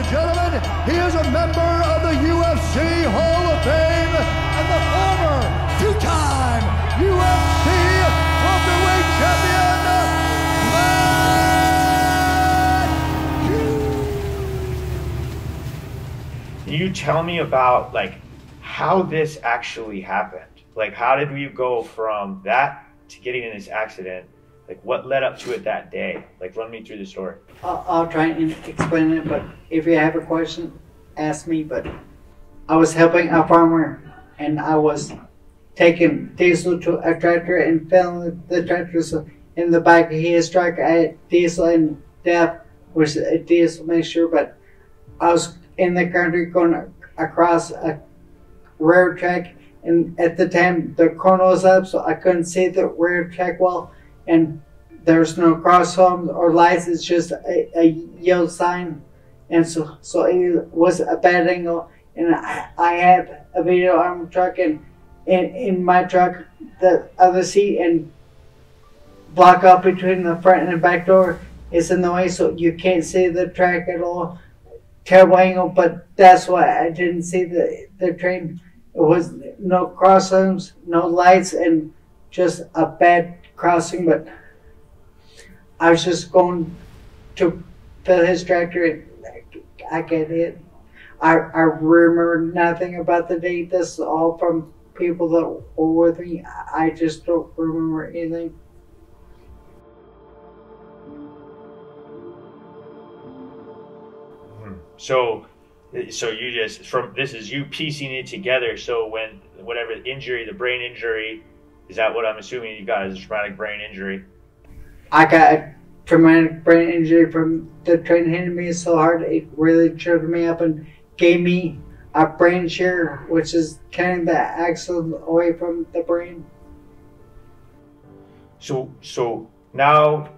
and gentlemen, he is a member of the UFC Hall of Fame and the former two-time UFC welterweight champion, Matt Hughes. Can you tell me about like how this actually happened? Like, how did we go from that to getting in this accident? Like, what led up to it that day? Like, run me through the story. I'll try and explain it, but if you have a question, ask me. But I was helping a farmer, and I was taking diesel to a tractor and fell with the tractor. So in the back, he had struck at diesel and death, which is a diesel mixture. But I was in the country going across a railroad track, and at the time, the corner was up, so I couldn't see the railroad track well. And there's no crosswalks or lights, it's just a yield sign. And so it was a bad angle. And I had a video on my truck, and in my truck, the other seat and block up between the front and the back door is in the way, so you can't see the track at all. Terrible angle, but that's why I didn't see the train. It was no crosswalks, no lights, and just a bad crossing, but I was just going to fill his tractor and I get hit. I remember nothing about the date. This is all from people that were with me. I just don't remember anything. So you just, from this is you piecing it together. So when whatever injury, the brain injury, is that what I'm assuming you got, is a traumatic brain injury? I got a traumatic brain injury from the train hitting me so hard, it really choked me up and gave me a brain shear, which is cutting the axon away from the brain. So now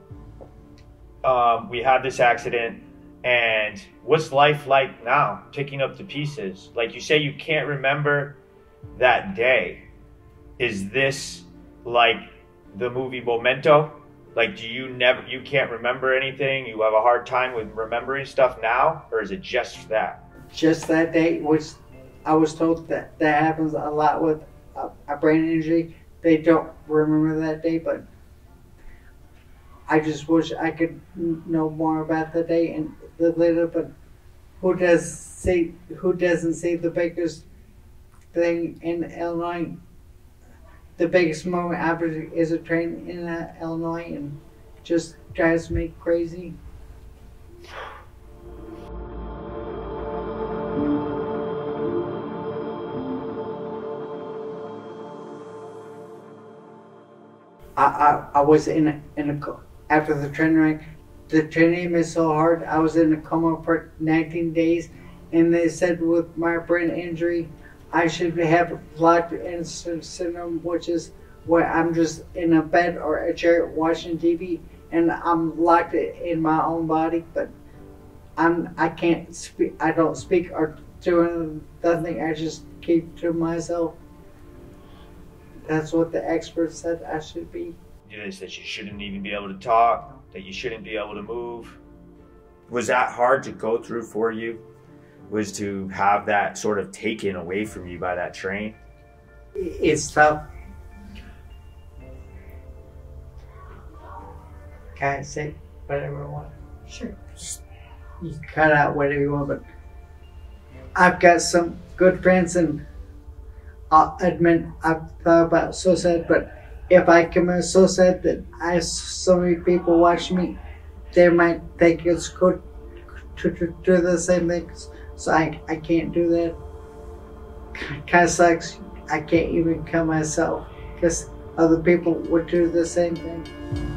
we had this accident, and what's life like now, picking up the pieces? Like you say, you can't remember that day. Is this like the movie Memento? Like, do you never, you can't remember anything? You have a hard time with remembering stuff now? Or is it just that? Just that day, which I was told that happens a lot with a brain injury. They don't remember that day, but I just wish I could know more about the day and the later, but who doesn't see the biggest thing in Illinois? The biggest moment after is a train in Illinois, and just drives me crazy. I was in a after the train wreck. The train hit me so hard, I was in a coma for 19 days, and they said with my brain injury, I should have locked-in syndrome, which is where I'm just in a bed or a chair watching TV, and I'm locked in my own body. But I can't speak. I don't speak or do nothing. I just keep to myself. That's what the experts said I should be. It is that you shouldn't even be able to talk. That you shouldn't be able to move. Was that hard to go through for you? Was to have that sort of taken away from you by that train? It's tough. Can I say whatever I want? Sure. You cut out whatever you want, but I've got some good friends, and I'll admit I've thought about suicide, but if I commit suicide, then I have so many people watching me, they might think it's good to do the same things. So I can't do that. Kind of sucks. I can't even kill myself because other people would do the same thing.